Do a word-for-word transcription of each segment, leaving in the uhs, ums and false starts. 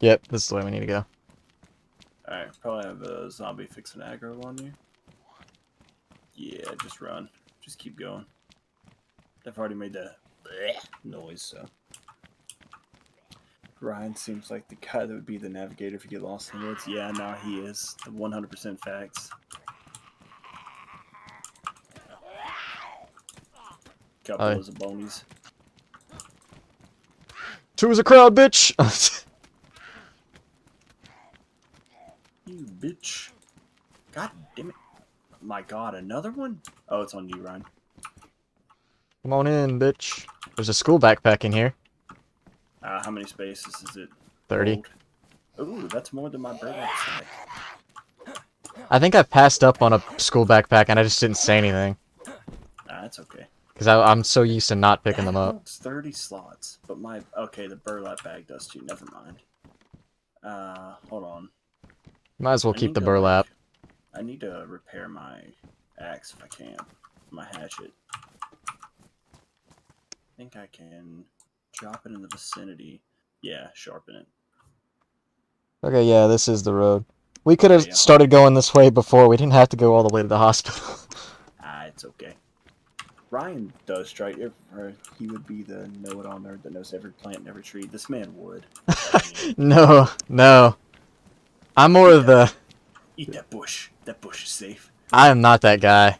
Yep, this is the way we need to go. Alright, probably have a zombie fixing aggro on you. Yeah, just run. Just keep going. I've already made that noise, so. Ryan seems like the guy that would be the navigator if you get lost in the woods. Yeah, no, he is. one hundred percent facts. Couple of those bonies. Two is a crowd, bitch! You bitch. God damn it. My god, another one? Oh, it's on you, Ryan. Come on in, bitch. There's a school backpack in here. Uh, how many spaces is it? thirty. Old? Ooh, that's more than my bird outside. I think I passed up on a school backpack and I just didn't say anything. Nah, that's okay. Because I'm so used to not picking them up. It's thirty slots, but my... Okay, the burlap bag does too, never mind. Uh, hold on. Might as well I keep the burlap. To, like, I need to repair my axe if I can. My hatchet. I think I can... Drop it in the vicinity. Yeah, sharpen it. Okay, yeah, this is the road. We could have yeah, yeah. started going this way before. We didn't have to go all the way to the hospital. Ah, it's okay. Ryan does try. He would be the know-it-all nerd that knows every plant and every tree. This man would. no, no. I'm more of the... Eat that bush. That bush is safe. I am not that guy.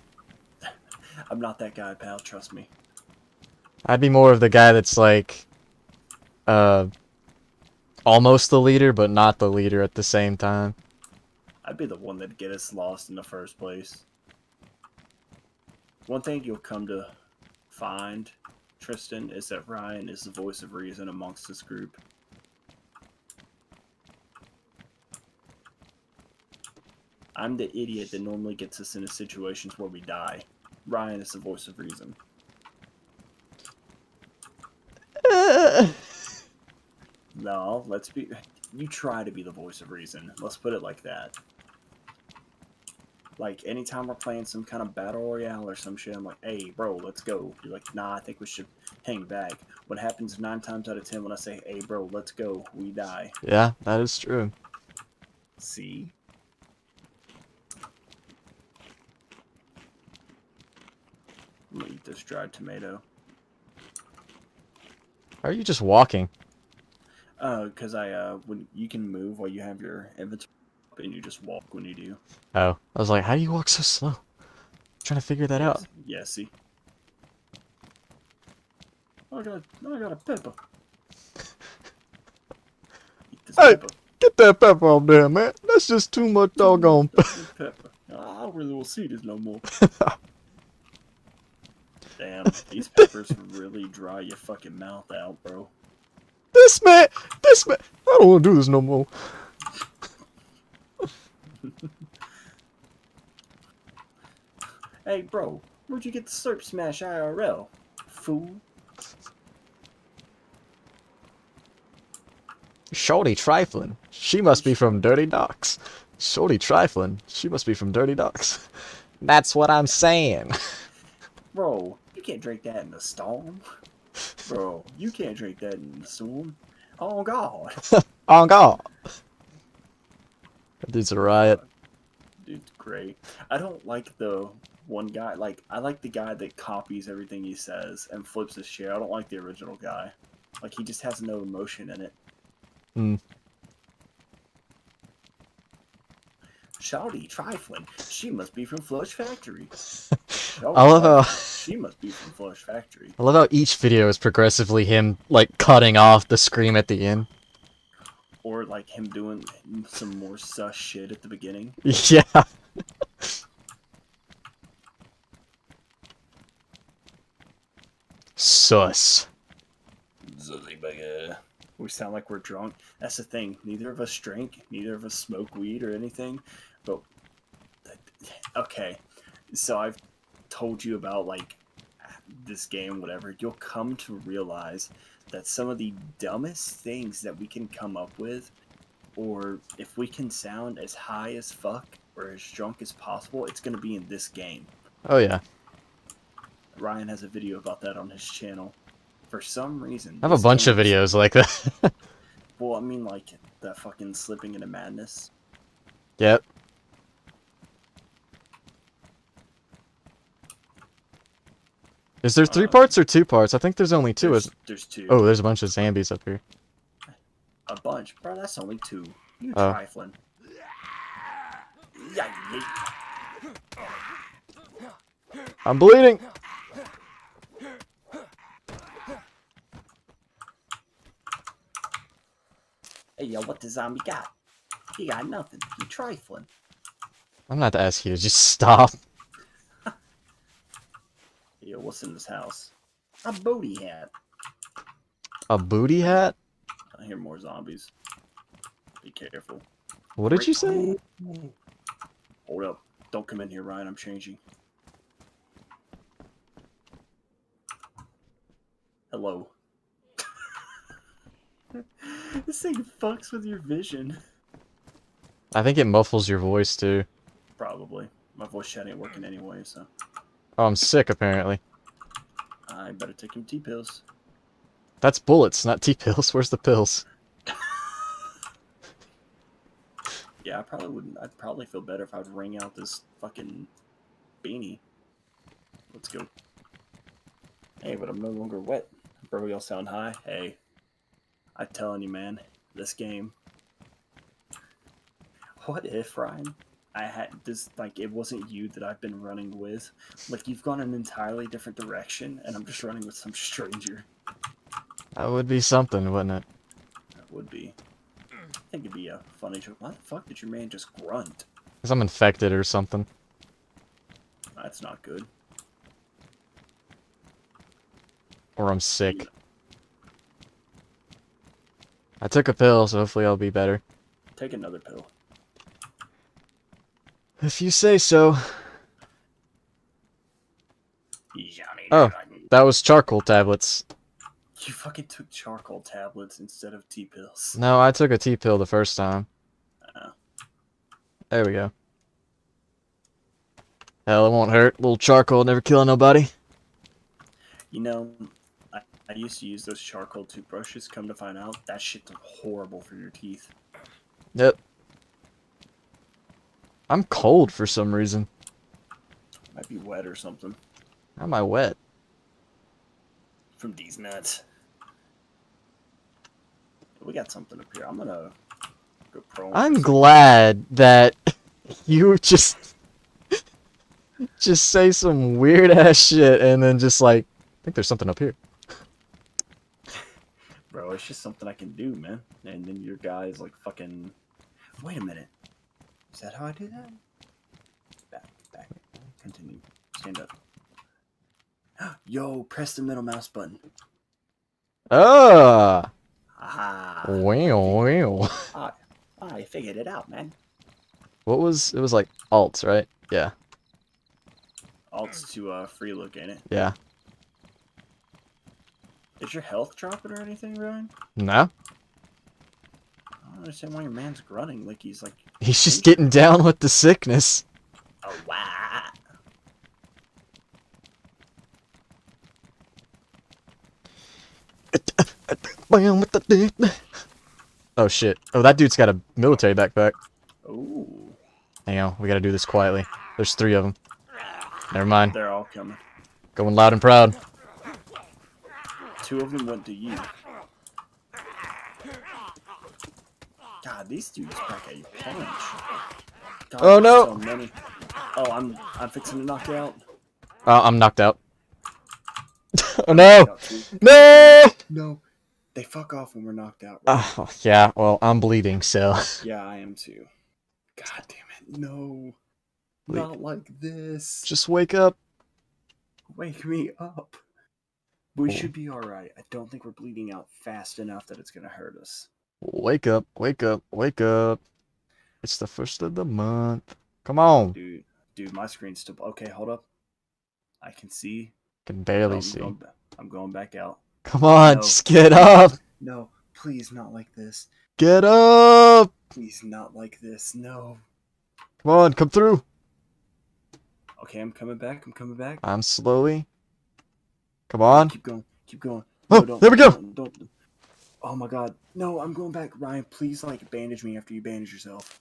I'm not that guy, pal. Trust me. I'd be more of the guy that's like, uh, almost the leader, but not the leader at the same time. I'd be the one that'd get us lost in the first place. One thing you'll come to find, Tristan, is that Ryan is the voice of reason amongst this group. I'm the idiot that normally gets us into situations where we die. Ryan is the voice of reason. No, let's be... You try to be the voice of reason. Let's put it like that. Like, anytime we're playing some kind of battle royale or some shit, I'm like, hey, bro, let's go. You're like, nah, I think we should hang back. What happens nine times out of ten when I say, hey, bro, let's go, we die. Yeah, that is true. See? I'm gonna eat this dried tomato. Are you just walking? Uh, because I, uh, when you can move while you have your inventory up and you just walk when you do. Oh, I was like, how do you walk so slow? I'm trying to figure that yes. out. Yeah, see. I got, I got a pepper. Eat this hey, pepper. Get that pepper off there, man. That's just too much doggone pepper. I don't really want to see this no more. Damn, these peppers really dry your fucking mouth out, bro. This man, this man, I don't want to do this no more. Hey, bro, where'd you get the Serp Smash I R L, fool? Shorty trifling. She must be from Dirty Docks. Shorty trifling. She must be from Dirty Docks. That's what I'm saying. Bro, you can't drink that in the storm. Bro, you can't drink that in the storm. Oh, God. Oh, God. That dude's a riot. Dude's great. I don't like the one guy. Like, I like the guy that copies everything he says and flips his chair. I don't like the original guy. Like, he just has no emotion in it. Hmm. Shawty trifling. She must be from Flush Factory. Shawty, I love how she must be from Flush Factory. I love how each video is progressively him like cutting off the scream at the end, or like him doing some more sus shit at the beginning. Yeah. Sus. Zuzzy bugger. We sound like we're drunk. That's the thing. Neither of us drink. Neither of us smoke weed or anything. But, okay. So I've told you about, like, this game, whatever. You'll come to realize that some of the dumbest things that we can come up with, or if we can sound as high as fuck or as drunk as possible, it's going to be in this game. Oh, yeah. Ryan has a video about that on his channel. For some reason, I have a bunch of videos like that. Well, I mean, like, that fucking slipping into madness. Yep. Is there three uh, parts or two parts? I think there's only two. There's, there's two. Oh, there's a bunch of zombies up here. A bunch? Bro, that's only two. You uh. trifling. I'm bleeding! Hey, yo, what the zombie got? He got nothing. He trifling. I'm not asking you to just stop. Yo, what's in this house? A booty hat. A booty hat? I hear more zombies. Be careful. What did Great. you say? Hold up. Don't come in here, Ryan. I'm changing. Hello. This thing fucks with your vision. I think it muffles your voice, too. Probably. My voice chat ain't working anyway, so... Oh, I'm sick, apparently. I better take some T-pills. That's bullets, not T-pills. Where's the pills? Yeah, I probably wouldn't. I'd probably feel better if I'd wring out this fucking beanie. Let's go. Hey, but I'm no longer wet. Bro, y'all sound high. Hey. I'm telling you, man. This game. What if, Ryan? I had this, like, it wasn't you that I've been running with. Like, you've gone an entirely different direction, and I'm just running with some stranger. That would be something, wouldn't it? That would be. I think it'd be a funny joke. Why the fuck did your man just grunt? Because I'm infected or something. That's not good. Or I'm sick. Yeah. I took a pill, so hopefully I'll be better. Take another pill. If you say so. Oh, that was charcoal tablets. You fucking took charcoal tablets instead of tea pills. No, I took a tea pill the first time. Uh-huh. There we go. Hell, it won't hurt. A little charcoal never killing nobody. You know, I, I used to use those charcoal toothbrushes. Come to find out, that shit's horrible for your teeth. Yep. I'm cold for some reason. Might be wet or something. How am I wet? From these nuts. We got something up here. I'm gonna go pro. I'm glad that you just just say some weird ass shit and then just like, I think there's something up here. Bro, it's just something I can do, man. And then your guy's like fucking. Wait a minute. Is that how I do that? Back, back, continue. Stand up. Yo, press the middle mouse button. Oh! Ah! Wow, wow. I, I figured it out, man. What was, it was like alt, right? Yeah. Alt's to uh, free look, ain't it? Yeah. Is your health dropping or anything, Ryan? No. I don't understand why your man's grunting like he's like... He's just getting down with the sickness. Oh, wow. Oh, shit. Oh, that dude's got a military backpack. Ooh. Hang on, we gotta do this quietly. There's three of them. Never mind. They're all coming. Going loud and proud. Two of them went to you. God, these dudes pack a punch. God, oh no! So many. Oh, I'm I'm fixing to knock out. Uh, I'm knocked out. Oh no! No! No! They fuck off when we're knocked out. Right? Oh yeah. Well, I'm bleeding, so. Yeah, I am too. God damn it! No. Bleed. Not like this. Just wake up. Wake me up. We oh. should be all right. I don't think we're bleeding out fast enough that it's gonna hurt us. Wake up, wake up, wake up. It's the first of the month. Come on. Dude, dude, my screen's still... Okay, hold up. I can see. Can barely I'm see. Going, I'm going back out. Come on, no. Just get up. No, please not like this. Get up. Please not like this, no. Come on, come through. Okay, I'm coming back, I'm coming back. I'm slowly. Come on. Keep going, keep going. Oh, no, don't, there we go. Don't, don't, Oh my god. No, I'm going back. Ryan, please, like, bandage me after you bandage yourself.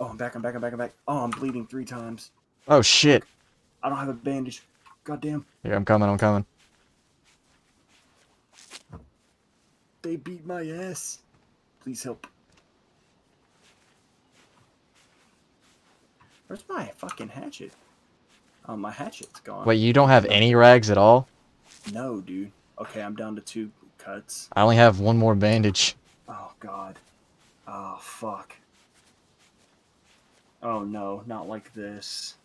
Oh, I'm back, I'm back, I'm back, I'm back. Oh, I'm bleeding three times. Oh, shit. I don't have a bandage. Goddamn. Here, I'm coming, I'm coming. They beat my ass. Please help. Where's my fucking hatchet? Oh, my hatchet's gone. Wait, you don't have any rags at all? No, dude. Okay, I'm down to two cuts. I only have one more bandage. Oh, God. Oh, fuck. Oh, no. Not like this.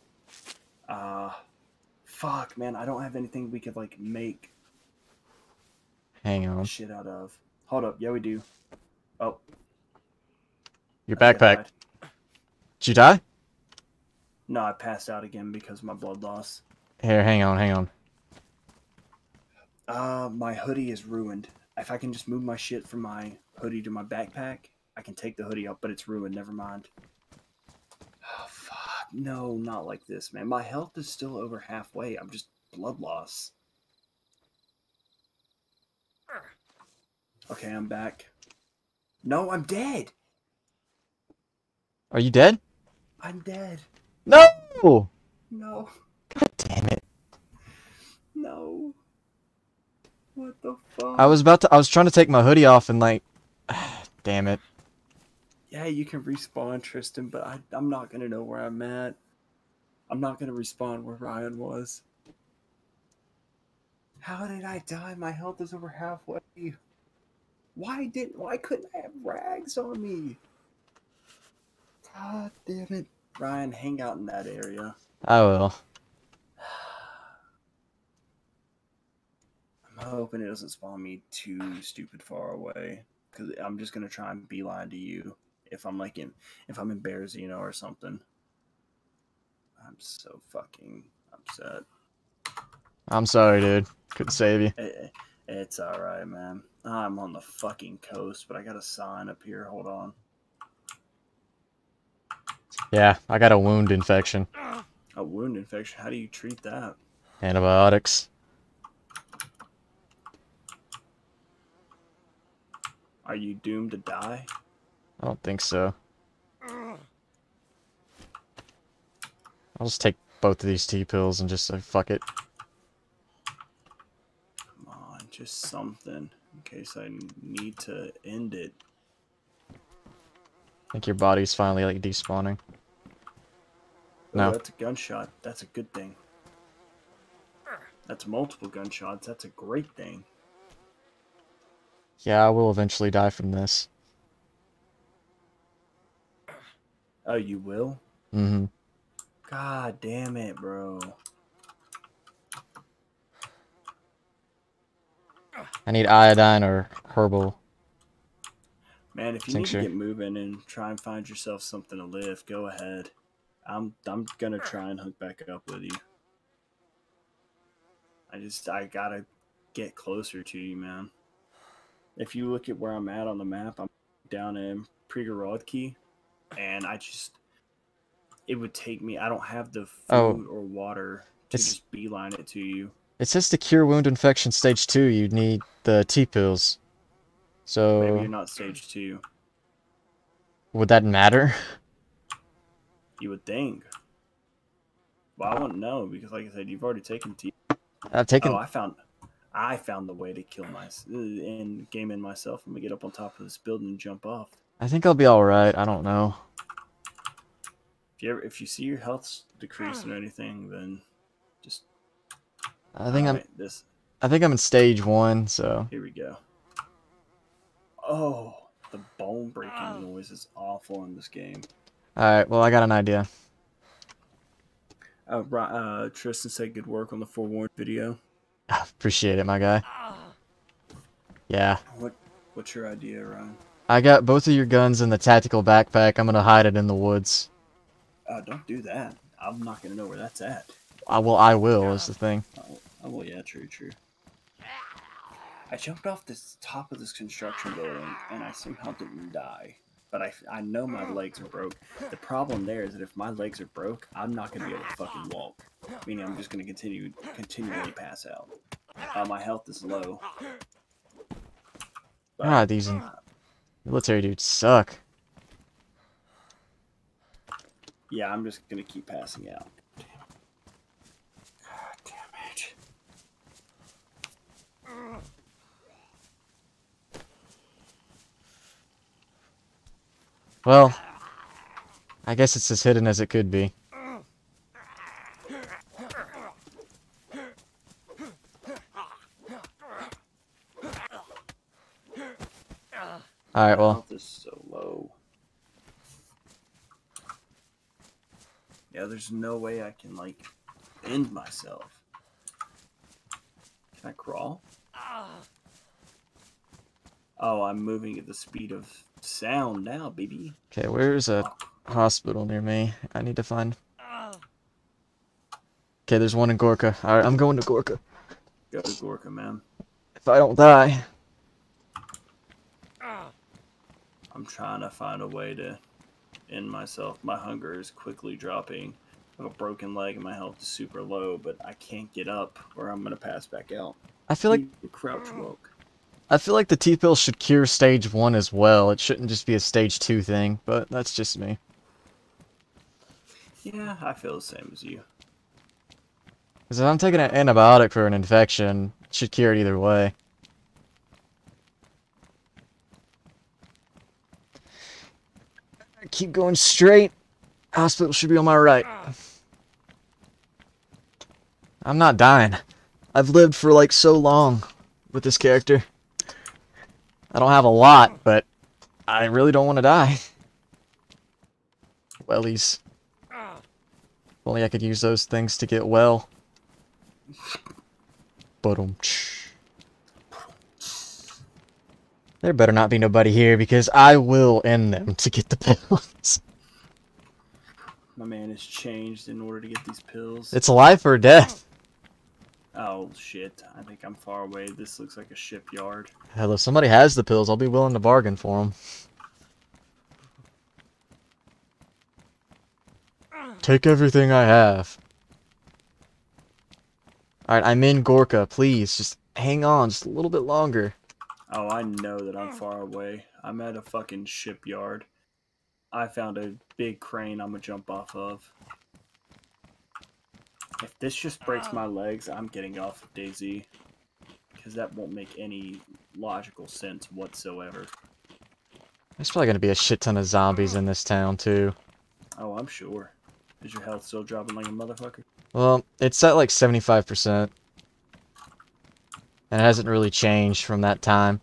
Uh, fuck, man. I don't have anything we could, like, make. Hang on. Shit out of. Hold up. Yeah, we do. Oh. Your backpack. Did you die? No, I passed out again because of my blood loss. Here, hang on, hang on. Uh, my hoodie is ruined. If I can just move my shit from my hoodie to my backpack, I can take the hoodie up, but it's ruined. Never mind. Oh, fuck. No, not like this, man. My health is still over halfway. I'm just blood loss. Okay, I'm back. No, I'm dead. Are you dead? I'm dead. No! No. God damn it. No. What the fuck? I was about to. I was trying to take my hoodie off and like, damn it. Yeah, you can respawn, Tristan, but I, I'm not gonna know where I'm at. I'm not gonna respawn where Ryan was. How did I die? My health is over halfway. Why didn't? Why couldn't I have rags on me? God damn it, Ryan! Hang out in that area. I will. I'm hoping it doesn't spawn me too stupid far away, because I'm just gonna try and beeline to you if I'm like in if I'm in Bearzino or something. I'm so fucking upset. I'm sorry, dude. Couldn't save you. It, it's all right, man. I'm on the fucking coast, but I got a sign up here. Hold on. Yeah, I got a wound infection. A wound infection? How do you treat that? Antibiotics. Are you doomed to die? I don't think so. I'll just take both of these T-pills and just say, fuck it. Come on, just something. In case I need to end it. I think your body's finally, like, despawning. No. Oh, that's a gunshot. That's a good thing. That's multiple gunshots. That's a great thing. Yeah, I will eventually die from this. Oh, you will? Mm-hmm. God damn it, bro. I need iodine or herbal. Man, if you need to get moving and try and find yourself something to live, go ahead. I'm I'm gonna try and hook back up with you. I just I gotta get closer to you, man. If you look at where I'm at on the map, I'm down in Przegorodki, and I just, it would take me, I don't have the food oh, or water to just beeline it to you. It says to cure wound infection stage two, you need the T-pills. So maybe you're not stage two. Would that matter? You would think. Well, I wouldn't know, because like I said, you've already taken T. I've taken... Oh, I found... I found the way to kill myself and game in myself. I'm gonna get up on top of this building and jump off. I think I'll be all right. I don't know. If you ever, if you see your health's decreasing or anything, then just. I think I'm. Right, this. I think I'm in stage one. So. Here we go. Oh, the bone breaking oh. noise is awful in this game. All right. Well, I got an idea. Uh, uh, Tristan said, "Good work on the forewarned video." Appreciate it, my guy. Yeah. What? What's your idea, Ryan? I got both of your guns in the tactical backpack. I'm gonna hide it in the woods. Uh, don't do that. I'm not gonna know where that's at. I will. I will yeah. is the thing. Oh, oh, yeah, true, true. I jumped off this top of this construction building, and I somehow didn't die. But I, I know my legs are broke. The problem there is that if my legs are broke, I'm not going to be able to fucking walk. Meaning I'm just going to continue, continually pass out. Uh, my health is low. Ah, these military dudes suck. Yeah, I'm just gonna keep passing out. Damn. God damn it. Uh. Well, I guess it's as hidden as it could be. Alright, well. This is so low. Yeah, there's no way I can, like, bend myself. Can I crawl? Oh, I'm moving at the speed of sound now, baby. Okay, where's a hospital near me? I need to find... Okay, there's one in Gorka. Alright, I'm going to Gorka. Go to Gorka, man. If I don't die... I'm trying to find a way to end myself. My hunger is quickly dropping. I have a broken leg and my health is super low, but I can't get up or I'm going to pass back out. I feel like crouch walk. I feel like the T-pill should cure stage one as well. It shouldn't just be a stage two thing, but that's just me. Yeah, I feel the same as you. Because if I'm taking an antibiotic for an infection, it should cure it either way. Keep going straight. Hospital should be on my right. I'm not dying. I've lived for like so long with this character. I don't have a lot, but I really don't want to die. Wellies. If only I could use those things to get well. Ba-dum. There better not be nobody here, because I will end them to get the pills. My man has changed in order to get these pills. It's life or death. Oh, shit. I think I'm far away. This looks like a shipyard. Hell, if somebody has the pills, I'll be willing to bargain for them. Take everything I have. Alright, I'm in Gorka. Please, just hang on just a little bit longer. Oh, I know that I'm far away. I'm at a fucking shipyard. I found a big crane I'm gonna jump off of. If this just breaks my legs, I'm getting off of Daisy. Because that won't make any logical sense whatsoever. There's probably gonna be a shit ton of zombies in this town, too. Oh, I'm sure. Is your health still dropping like a motherfucker? Well, it's at like seventy-five percent. And it hasn't really changed from that time.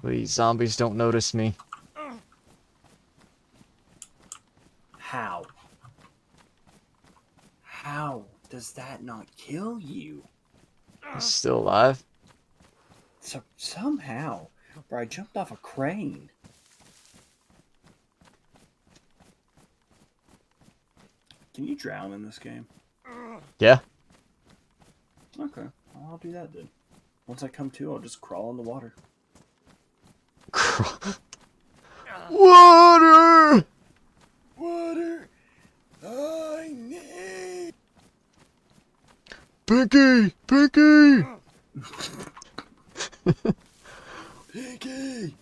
Please, zombies don't notice me. How? How does that not kill you? He's still alive. So somehow, bro, I jumped off a crane. Can you drown in this game? Yeah. Okay. I'll do that then. Once I come to, I'll just crawl in the water. Water! Water! I need... Pinky! Pinky! Pinky!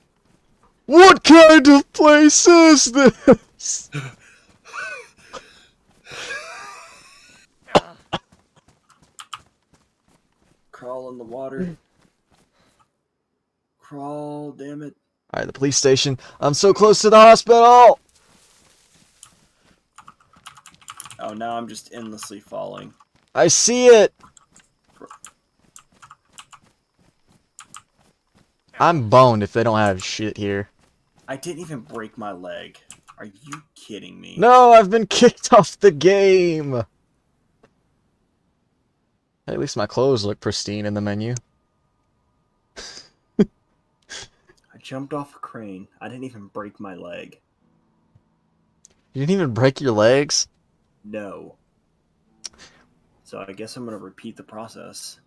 What kind of place is this? Crawl in the water. Crawl, damn it. Alright, the police station. I'm so close to the hospital! Oh, now I'm just endlessly falling. I see it! I'm boned if they don't have shit here. I didn't even break my leg. Are you kidding me? No, I've been kicked off the game! At least my clothes look pristine in the menu. I jumped off a crane. I didn't even break my leg. You didn't even break your legs? No. So I guess I'm going to repeat the process.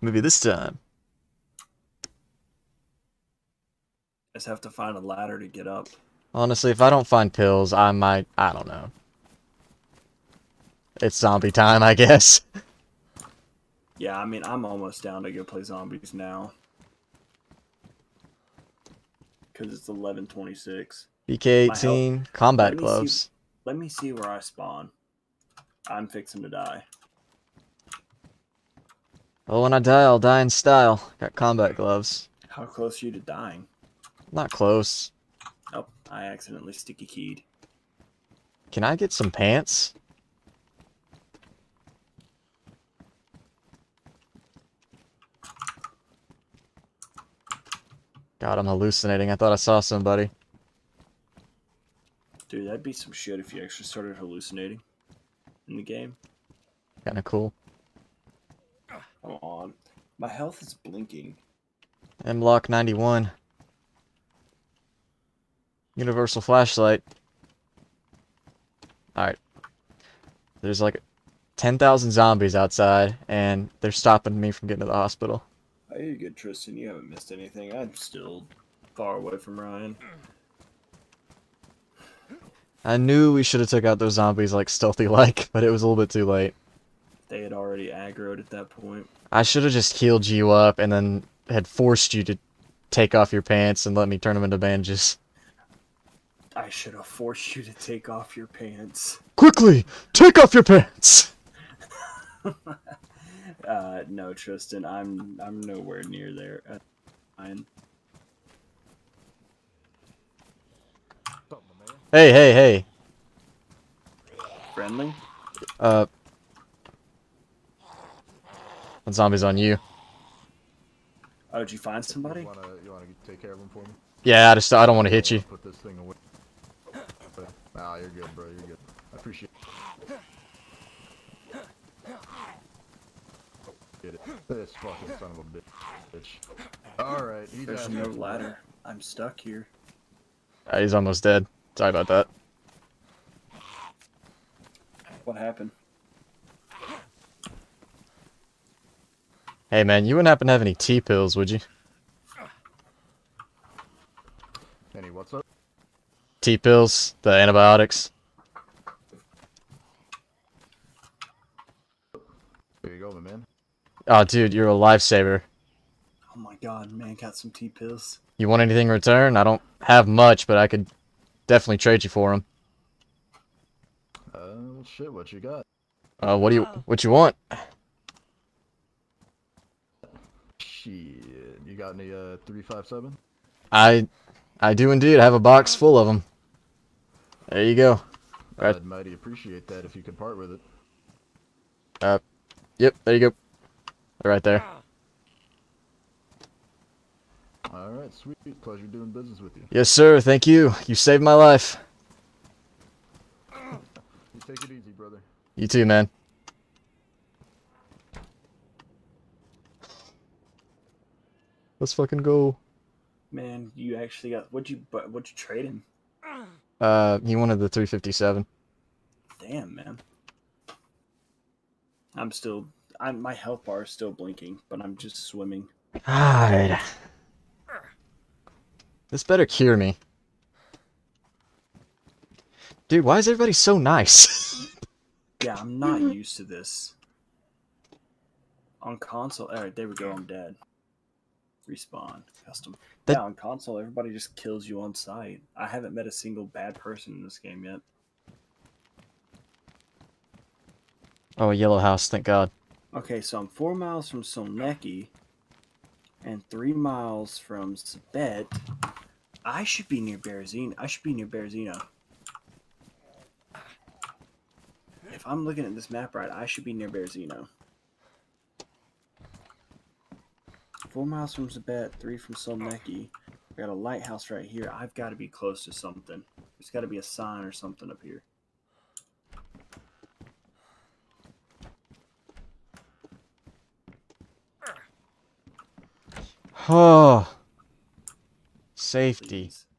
Maybe this time. I just have to find a ladder to get up. Honestly, if I don't find pills, I might... I don't know. It's zombie time, I guess. Yeah, I mean, I'm almost down to go play zombies now. Because it's eleven twenty-six. B K eighteen, combat gloves. Let me see where I spawn. I'm fixing to die. Well, when I die, I'll die in style. Got combat gloves. How close are you to dying? Not close. Oh, I accidentally sticky keyed. Can I get some pants? God, I'm hallucinating. I thought I saw somebody. Dude, that'd be some shit if you actually started hallucinating in the game. Kinda cool. Come on. My health is blinking. M-Lock ninety-one. Universal flashlight. Alright. There's like ten thousand zombies outside, and they're stopping me from getting to the hospital. Hey, you're good, Tristan. You haven't missed anything. I'm still far away from Ryan. I knew we should have took out those zombies like stealthy-like, but it was a little bit too late. They had already aggroed at that point. I should have just healed you up and then had forced you to take off your pants and let me turn them into bandages. I should have forced you to take off your pants. Quickly! Take off your pants! Uh, no, Tristan, I'm I'm nowhere near there. Uh, fine. Hey, hey, hey. Friendly? Uh. That zombie's on you. Oh, did you find somebody? You wanna, you wanna take care of him for me? Yeah, I just I don't want to hit you. Put this thing away. Nah, you're good, bro. You're good. I appreciate it. Get it. This fucking son of a bitch. Alright, he's There's no ladder. I'm stuck here. Uh, he's almost dead. Sorry about that. What happened? Hey man, you wouldn't happen to have any T-pills, would you? Any what's up? T-pills, the antibiotics. There you go, my man. Oh, dude, you're a lifesaver. Oh my god, man, got some T-pills. You want anything in return? I don't have much, but I could definitely trade you for them. Oh, uh, shit, what you got? Uh, what do you, what you want? Shit, you got any, uh, three five seven? I, I do indeed. I have a box full of them. There you go. Right. I'd mighty appreciate that if you could part with it. Uh, yep, there you go. Right there. Alright, sweet. Pleasure doing business with you. Yes, sir. Thank you. You saved my life. You take it easy, brother. You too, man. Let's fucking go. Man, you actually got... What'd you, what'd you trade him? Uh, he wanted the three fifty-seven. Damn, man. I'm still... I'm, my health bar is still blinking, but I'm just swimming. God. This better cure me. Dude, why is everybody so nice? Yeah, I'm not used to this. On console... Alright, there we go, I'm dead. Respawn. Custom. That... Yeah, on console, everybody just kills you on sight. I haven't met a single bad person in this game yet. Oh, a yellow house, thank God. Okay, so I'm four miles from Solneki and three miles from Sabet. I should be near Berezina. I should be near Berezina. If I'm looking at this map right, I should be near Berezina. Four miles from Sabet, three from Solneki. We got a lighthouse right here. I've got to be close to something. There's got to be a sign or something up here. Oh, safety. Please.